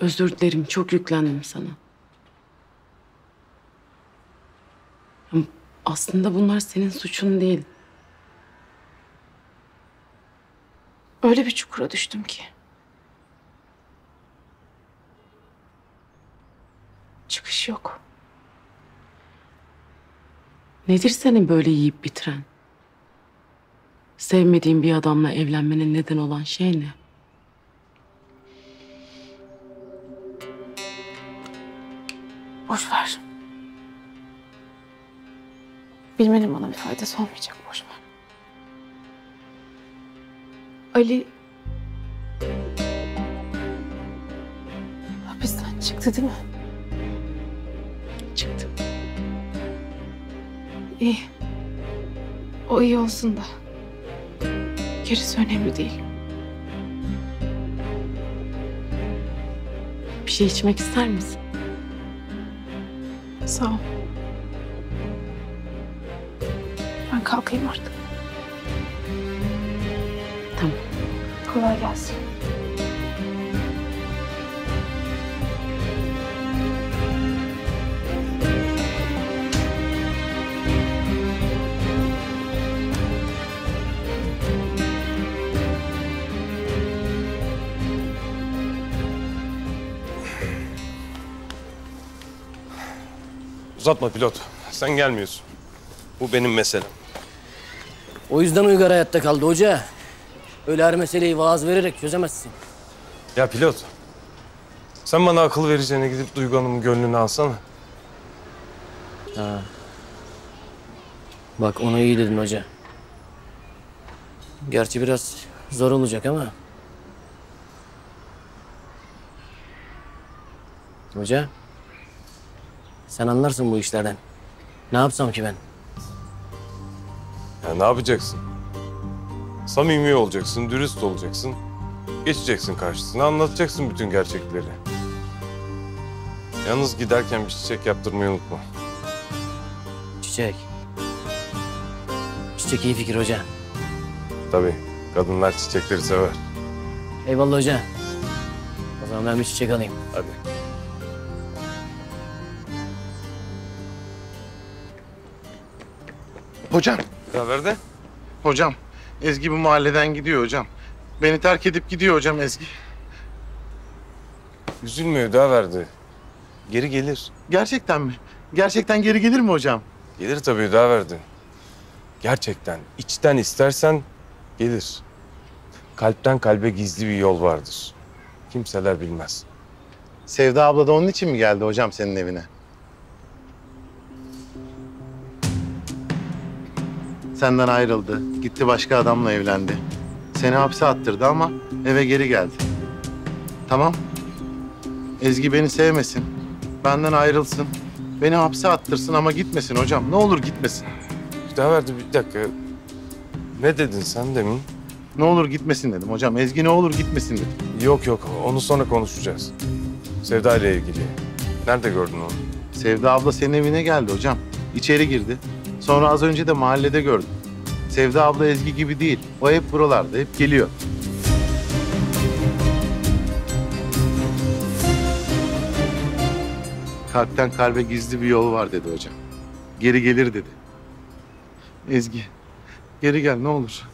Özür dilerim, çok yüklendim sana. Aslında bunlar senin suçun değil. Öyle bir çukura düştüm ki. Çıkış yok. Nedir seni böyle yiyip bitiren? Sevmediğin bir adamla evlenmenin neden olan şey ne? Boş ver. Bilmenin bana bir faydası olmayacak, boş ver. Ali... hapisten çıktı değil mi? Çıktı. İyi. O iyi olsun da. Gerisi önemli değil. Bir şey içmek ister misin? Sağ ol. Ben kalkayım artık. Tamam. Kolay gelsin. Uzatma pilot. Sen gelmiyorsun. Bu benim meselem. O yüzden Uygar hayatta kaldı hoca. Öyle her meseleyi vaaz vererek çözemezsin. Ya pilot, sen bana akıl vereceğine gidip Duygu Hanım'ın gönlünü alsana. Ha. Bak ona iyi dedin hoca. Gerçi biraz zor olacak ama. Hoca, sen anlarsın bu işlerden. Ne yapsam ki ben? Ya ne yapacaksın? Samimi olacaksın, dürüst olacaksın. Geçeceksin karşısına, anlatacaksın bütün gerçekleri. Yalnız giderken bir çiçek yaptırmayı unutma. Çiçek. Çiçek iyi fikir hoca. Tabii, kadınlar çiçekleri sever. Eyvallah hoca. O zaman ben bir çiçek alayım. Hadi. Hocam. Ne haber de? Hocam, Ezgi bu mahalleden gidiyor hocam. Beni terk edip gidiyor hocam Ezgi. Üzülmüyor, daha verdi. Geri gelir. Gerçekten mi? Gerçekten geri gelir mi hocam? Gelir tabii, daha verdi. Gerçekten, içten istersen gelir. Kalpten kalbe gizli bir yol vardır. Kimseler bilmez. Sevda abla da onun için mi geldi hocam senin evine? Senden ayrıldı, gitti başka adamla evlendi. Seni hapse attırdı ama eve geri geldi. Tamam. Ezgi beni sevmesin, benden ayrılsın. Beni hapse attırsın ama gitmesin hocam. Ne olur gitmesin. Bir dakika. Ne dedin sen demin? Ne olur gitmesin dedim hocam. Ezgi ne olur gitmesin dedim. Yok yok, onu sonra konuşacağız. Sevda ile ilgili. Nerede gördün onu? Sevda abla senin evine geldi hocam. İçeri girdi. Sonra az önce de mahallede gördüm. Sevda abla Ezgi gibi değil. O hep buralarda, hep geliyor. Kalpten kalbe gizli bir yol var dedi hocam. Geri gelir dedi. Ezgi, geri gel ne olur.